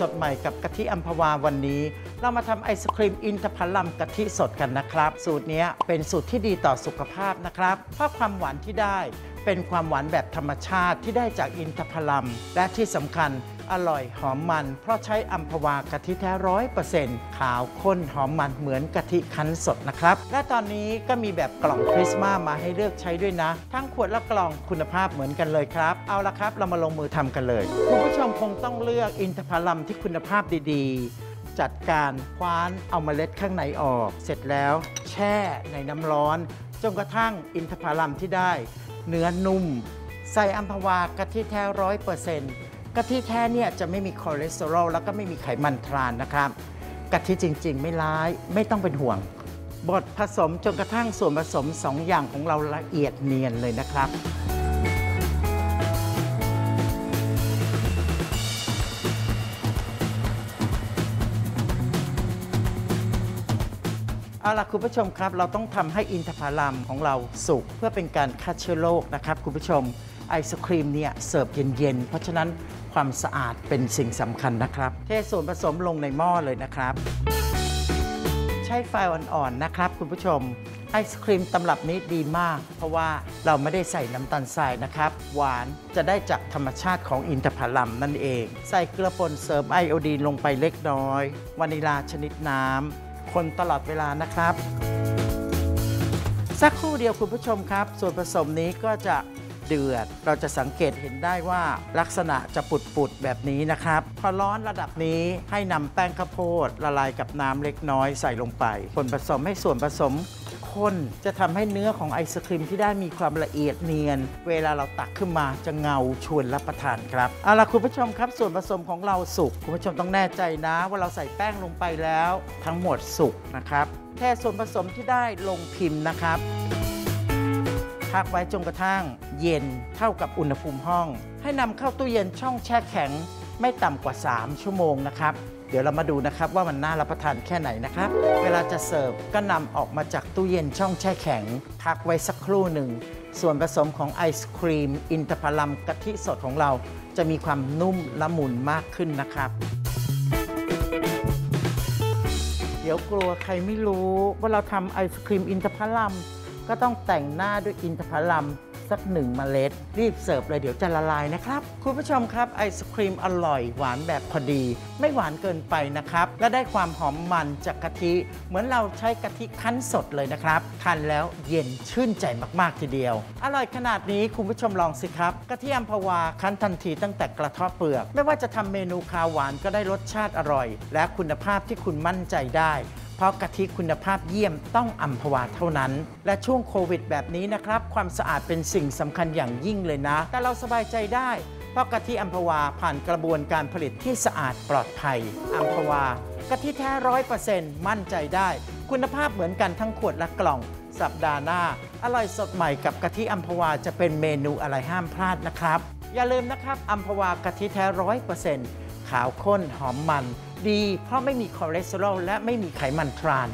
สดใหม่กับกะทิอัมพวาวันนี้เรามาทำไอศครีมอินทผลัมกะทิสดกันนะครับสูตรนี้เป็นสูตรที่ดีต่อสุขภาพนะครับเพราะความหวานที่ได้เป็นความหวานแบบธรรมชาติที่ได้จากอินทผลัมและที่สำคัญอร่อยหอมมันเพราะใช้อัมพวากะทิแท้ 100% ขาวข้นหอมมันเหมือนกะทิคั้นสดนะครับและตอนนี้ก็มีแบบกล่องพริสมามาให้เลือกใช้ด้วยนะทั้งขวดและกล่องคุณภาพเหมือนกันเลยครับเอาละครับเรามาลงมือทำกันเลยคุณผู้ชมคงต้องเลือกอินทผลัมที่คุณภาพดีๆจัดการคว้านเอาเมล็ดข้างในออกเสร็จแล้วแช่ในน้ำร้อนจนกระทั่งอินทผลัมที่ได้เนื้อนุ่มใส่อัมพวากะทิแท้ 100%กะทิแท้เนี่ยจะไม่มีคอเลสเตอรอลแล้วก็ไม่มีไขมันทรานนะครับกะทิจริงๆไม่ร้ายไม่ต้องเป็นห่วงบดผสมจนกระทั่งส่วนผสม2อย่างของเราละเอียดเนียนเลยนะครับเอาล่ะคุณผู้ชมครับเราต้องทำให้อินทผลัมของเราสุกเพื่อเป็นการฆ่าเชื้อโรคนะครับคุณผู้ชมไอศครีมเนี่ยเสิร์ฟเย็นๆเพราะฉะนั้นความสะอาดเป็นสิ่งสำคัญนะครับเทส่วนผสมลงในหม้อเลยนะครับใช้ไฟอ่อนๆนะครับคุณผู้ชมไอศครีมตำรับนี้ดีมากเพราะว่าเราไม่ได้ใส่น้ำตาลทรายนะครับหวานจะได้จากธรรมชาติของอินทผลัมนั่นเองใส่เกลือป่นเสริมไอโอดีนลงไปเล็กน้อยวานิลาชนิดน้ำคนตลอดเวลานะครับสักครู่เดียวคุณผู้ชมครับส่วนผสมนี้ก็จะเดือดเราจะสังเกตเห็นได้ว่าลักษณะจะปุดๆแบบนี้นะครับพอร้อนระดับนี้ให้นำแป้งข้าวโพดละลายกับน้ำเล็กน้อยใส่ลงไปคนผสมให้ส่วนผสมข้นจะทำให้เนื้อของไอศครีมที่ได้มีความละเอียดเนียนเวลาเราตักขึ้นมาจะเงาชวนรับประทานครับเอาล่ะคุณผู้ชมครับส่วนผสมของเราสุกคุณผู้ชมต้องแน่ใจนะว่าเราใส่แป้งลงไปแล้วทั้งหมดสุกนะครับแค่ส่วนผสมที่ได้ลงพิมพ์นะครับพักไว้จนกระทั่งเย็นเท่ากับอุณหภูมิห้องให้นำเข้าตู้เย็นช่องแช่แข็งไม่ต่ำกว่า3ชั่วโมงนะครับเดี๋ยวเรามาดูนะครับว่ามันน่ารับประทานแค่ไหนนะครับเวลาจะเสิร์ฟก็นำออกมาจากตู้เย็นช่องแช่แข็งพักไว้สักครู่หนึ่งส่วนผสมของไอศครีมอินทผลัมกะทิสดของเราจะมีความนุ่มละมุนมากขึ้นนะครับเดี๋ยวกลัวใครไม่รู้ว่าเราทำไอศครีมอินทผลัมก็ต้องแต่งหน้าด้วยอินทผลัมสัก1เมล็ดรีบเสิร์ฟเลยเดี๋ยวจะละลายนะครับคุณผู้ชมครับไอศครีมอร่อยหวานแบบพอดีไม่หวานเกินไปนะครับและได้ความหอมมันจากกะทิเหมือนเราใช้กะทิคั้นสดเลยนะครับคั้นแล้วเย็นชื่นใจมากๆทีเดียวอร่อยขนาดนี้คุณผู้ชมลองสิครับกะทิอัมพวาคั้นทันทีตั้งแต่กระเทาะเปลือกไม่ว่าจะทำเมนูคาวหวานก็ได้รสชาติอร่อยและคุณภาพที่คุณมั่นใจได้เพราะกะทิคุณภาพเยี่ยมต้องอัมพวาเท่านั้นและช่วงโควิดแบบนี้นะครับความสะอาดเป็นสิ่งสำคัญอย่างยิ่งเลยนะแต่เราสบายใจได้เพราะกะทิอัมพวาผ่านกระบวนการผลิตที่สะอาดปลอดภัยอัมพวากะทิแท้ 100% มั่นใจได้คุณภาพเหมือนกันทั้งขวดและกล่องสัปดาห์หน้าอร่อยสดใหม่กับกะทิอัมพวาจะเป็นเมนูอะไรห้ามพลาดนะครับอย่าลืมนะครับอัมพวากะทิแท้ 100% ขาวข้นหอมมันดีเพราะไม่มีคอเลสเตอรอลและไม่มีไขมันทราน